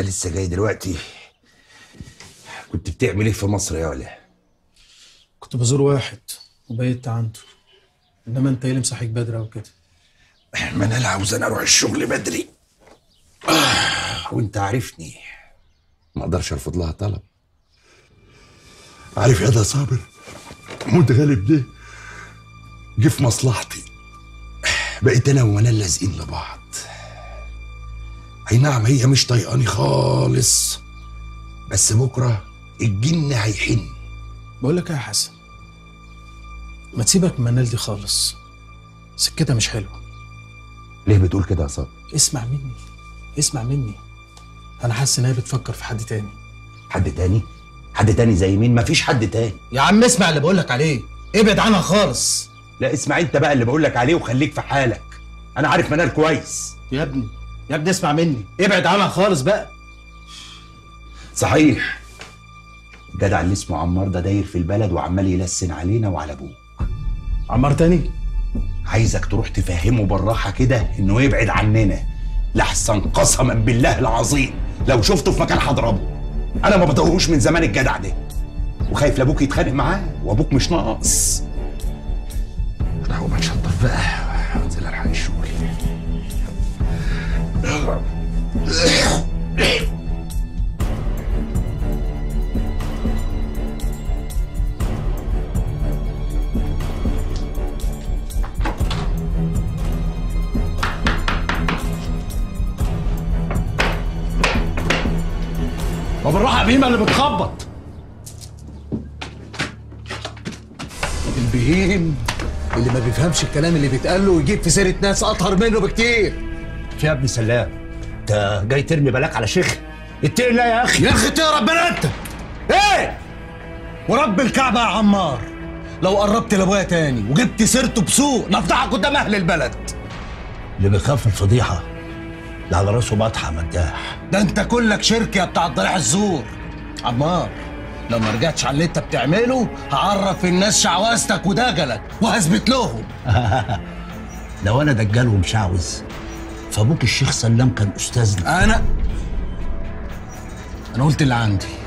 انت لسه جاي دلوقتي. كنت بتعمل ايه في مصر يا ولا؟ كنت بزور واحد وبيت عنده، انما انت ايه اللي مصحيك بدري او كده؟ ما انا اللي عاوز انا اروح الشغل بدري، وانت عارفني ما اقدرش ارفض لها طلب. عارف يا ده صابر متغلب ده جه في مصلحتي، بقيت انا وانا لازقين لبعض. اي نعم هي مش طايقاني خالص، بس بكره الجن هيحن. بقول لك يا حسن، ما تسيبك من منال دي خالص، سكتها مش حلوه. ليه بتقول كده يا صابر؟ اسمع مني اسمع مني، انا حاسس ان هي بتفكر في حد تاني. حد تاني؟ حد تاني زي مين؟ مفيش حد تاني يا عم. اسمع اللي بقول لك عليه، ابعد عنها خالص. لا اسمع انت بقى اللي بقول لك عليه وخليك في حالك، انا عارف منال كويس. يا ابني يا ابني اسمع مني، ابعد عنها خالص بقى. صحيح الجدع اللي اسمه عمار ده داير في البلد وعمال يلسن علينا وعلى ابوك. عمار تاني؟ عايزك تروح تفهمه بالراحه كده انه يبعد عننا، لحسن قسما بالله العظيم لو شفته في مكان هضربه. انا ما بطيقهوش من زمان الجدع ده، وخايف لابوك يتخانق معاه، وابوك مش ناقص. انا هقوم اتشطف بقى وانزل الحق الشغل. طب بالراحة يا بهيمة اللي بتخبط. البهيم اللي ما بيفهمش الكلام اللي بيتقال له ويجيب في سيرة ناس أطهر منه بكتير. في يا ابن سلام، أنت جاي ترمي بلاك على شيخ؟ اتقي الله يا أخي. يا أخي تقرب بلا أنت. إيه؟ ورب الكعبة يا عمار لو قربت لأبويا تاني وجبت سيرته بسوء نفضحك قدام أهل البلد. اللي بيخاف الفضيحة لا على راسه بطحه مداح. ده انت كلك شركه يا بتاع الضريح الزور. عمار لو ما رجعتش على اللي انت بتعمله هعرف الناس شعوذتك ودجلك وهثبت لهم. لو انا دجال ومشعوذ فابوك الشيخ سلام كان استاذنا. انا قلت اللي عندي.